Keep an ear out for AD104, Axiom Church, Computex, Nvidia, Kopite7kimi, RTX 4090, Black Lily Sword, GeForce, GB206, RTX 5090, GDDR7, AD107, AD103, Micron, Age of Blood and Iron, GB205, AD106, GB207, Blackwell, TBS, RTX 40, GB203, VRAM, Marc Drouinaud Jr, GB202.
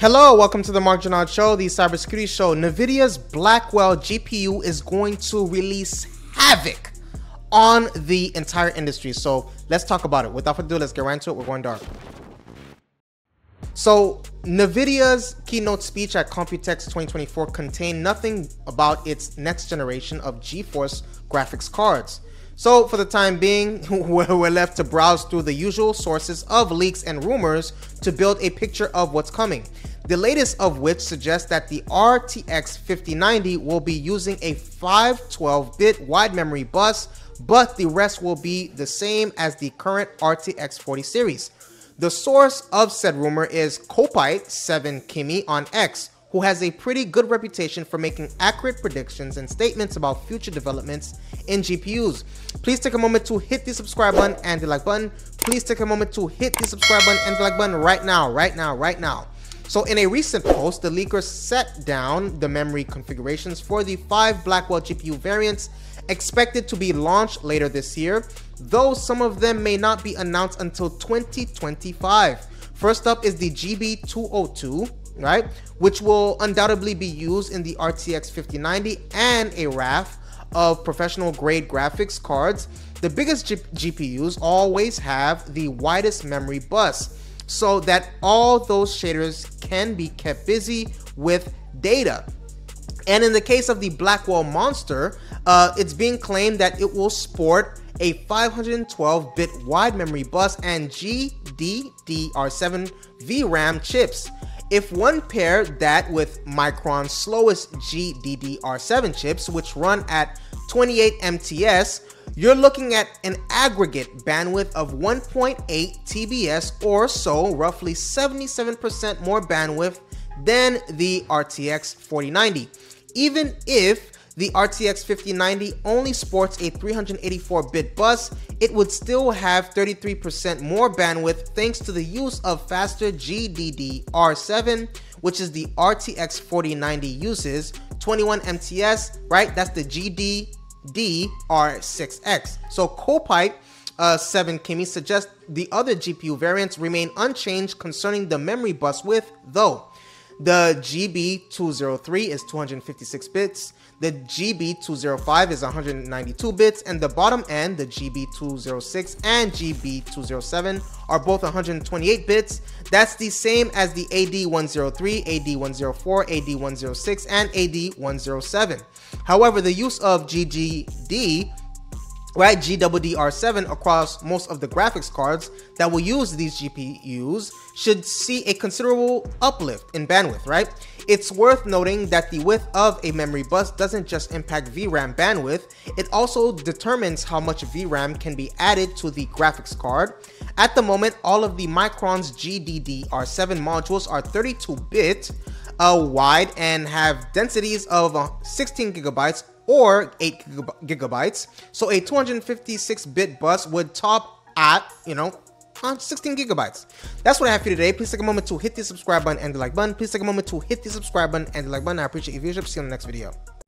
Hello, welcome to the Marc Drouinaud Show, the cybersecurity show. Nvidia's Blackwell GPU is going to release havoc on the entire industry. So let's talk about it. Without further ado, let's get right into it. We're going dark. So Nvidia's keynote speech at Computex 2024 contained nothing about its next generation of GeForce graphics cards. So for the time being, we're left to browse through the usual sources of leaks and rumors to build a picture of what's coming. The latest of which suggests that the RTX 5090 will be using a 512-bit wide memory bus, but the rest will be the same as the current RTX 40 series. The source of said rumor is Kopite7kimi on X, who has a pretty good reputation for making accurate predictions and statements about future developments in GPUs. Please take a moment to hit the subscribe button and the like button. Please take a moment to hit the subscribe button and the like button right now. So in a recent post, the leaker set down the memory configurations for the 5 Blackwell GPU variants expected to be launched later this year, though some of them may not be announced until 2025. First up is the GB202, right, which will undoubtedly be used in the RTX 5090 and a raft of professional grade graphics cards. The biggest GPUs always have the widest memory bus so that all those shaders can be kept busy with data. And in the case of the Blackwell monster, it's being claimed that it will sport a 512-bit wide memory bus and GDDR7 VRAM chips. If one paired that with Micron's slowest GDDR7 chips, which run at 28 MTS, you're looking at an aggregate bandwidth of 1.8 TBS or so, roughly 77% more bandwidth than the RTX 4090. Even if the RTX 5090 only sports a 384-bit bus, it would still have 33% more bandwidth thanks to the use of faster GDDR7, which is the RTX 4090 uses, 21 MTS, right? That's the GDDR6X. So Kopite7kimi suggests the other GPU variants remain unchanged concerning the memory bus width, though. The GB203 is 256 bits, the GB205 is 192 bits, and the bottom end, the GB206 and GB207, are both 128 bits. That's the same as the AD103, AD104, AD106, and AD107. However, the use of GDDR7 across most of the graphics cards that will use these GPUs should see a considerable uplift in bandwidth, right? It's worth noting that the width of a memory bus doesn't just impact VRAM bandwidth, it also determines how much VRAM can be added to the graphics card. At the moment, all of the Micron's GDDR7 modules are 32-bit wide and have densities of 16 gigabytes or 8 gigabytes, so a 256-bit bus would top at, you know, 16 gigabytes. That's what I have for you today. Please take a moment to hit the subscribe button and the like button. I appreciate your viewership. See you in the next video.